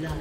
blood.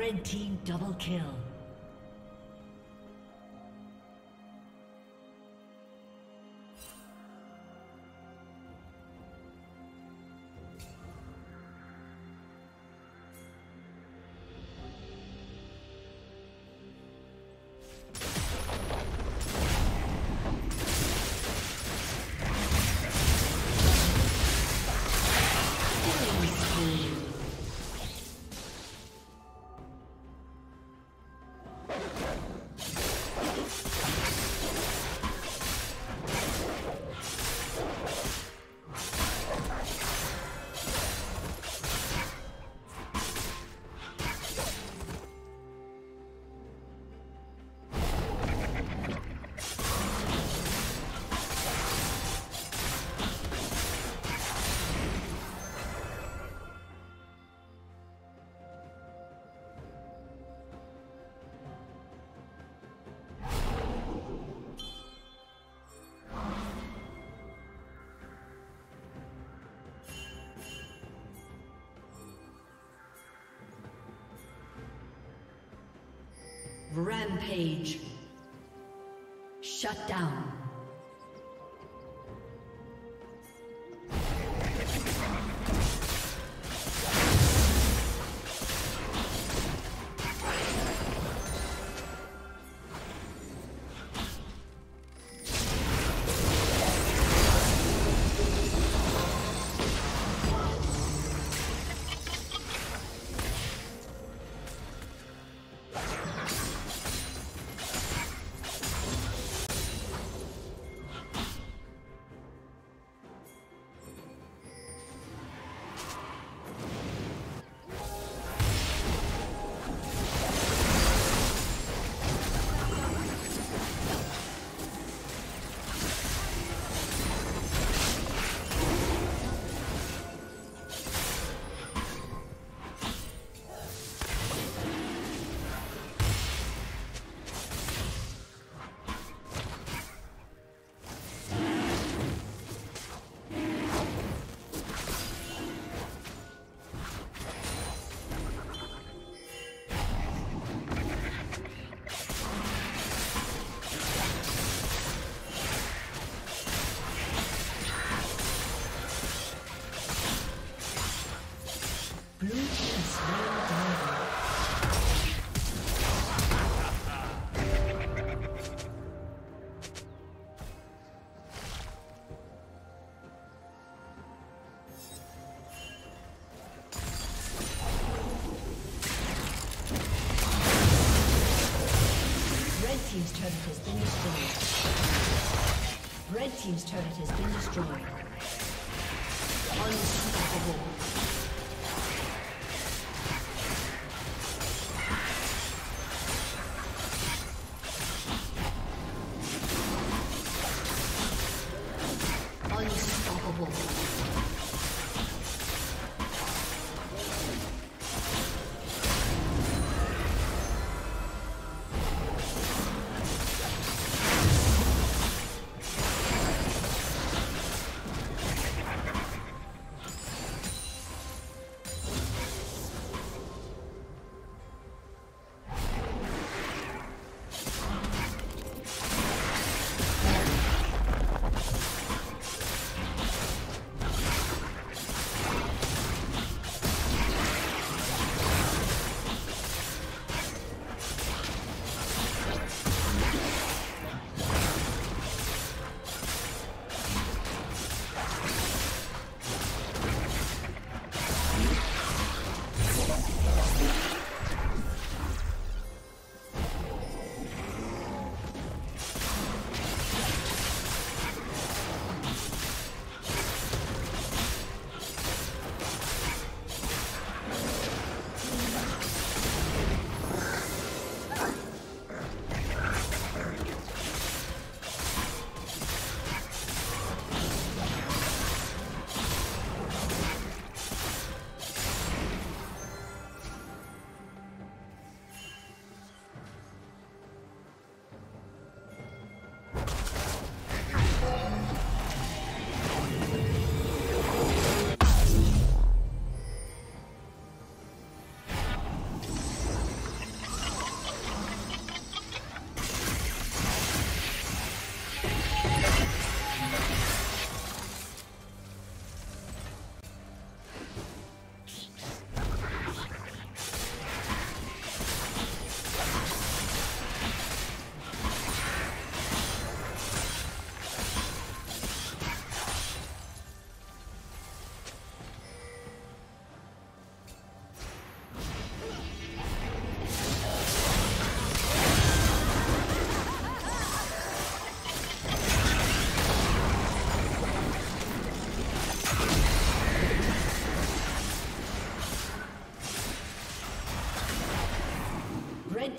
Red team double kill. Rampage. Shut down. Red team's turret has been destroyed. Unstoppable.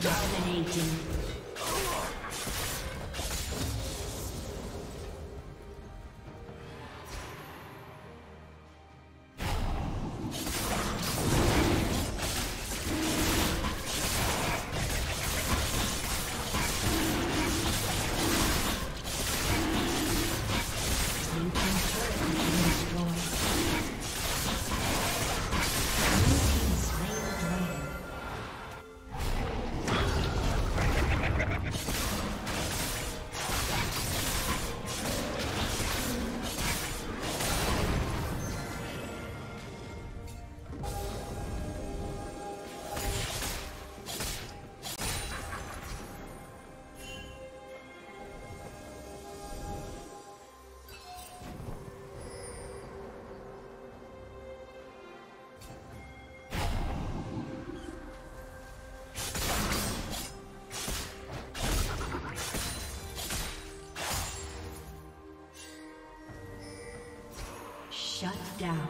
Dominating. Shut down.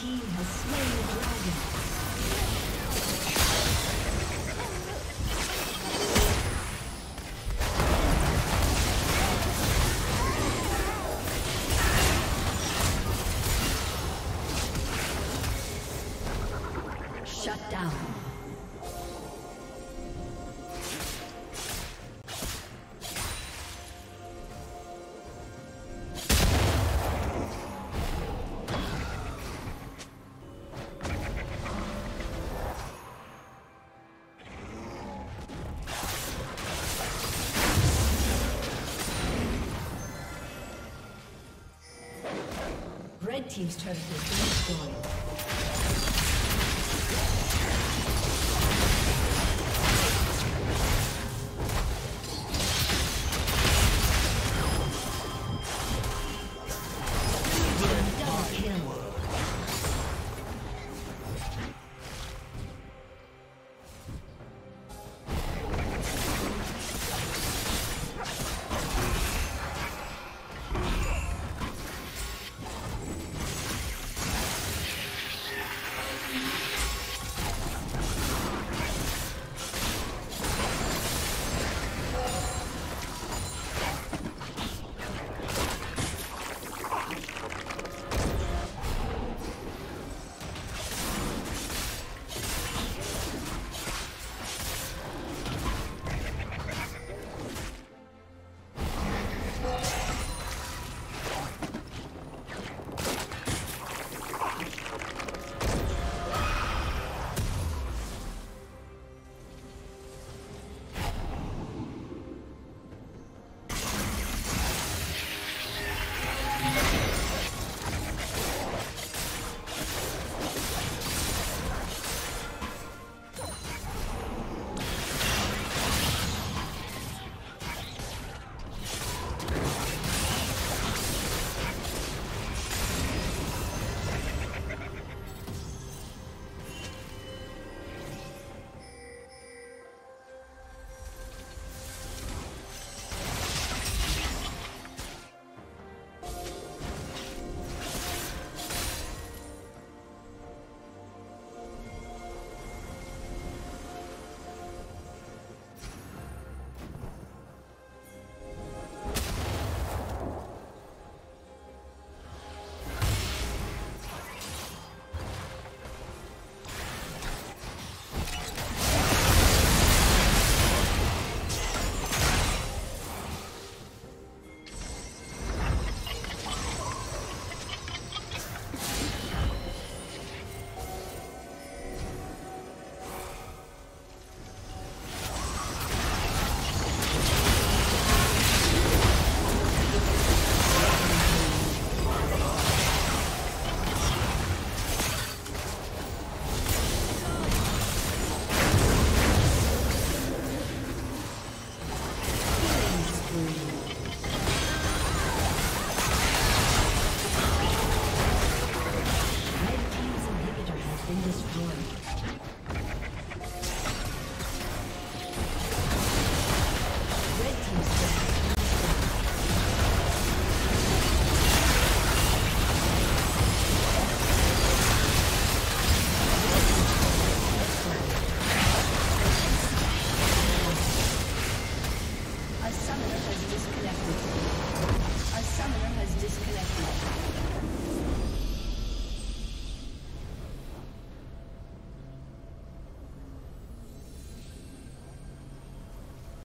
team has slain the dragon. Red team's turret has been destroyed. Summit.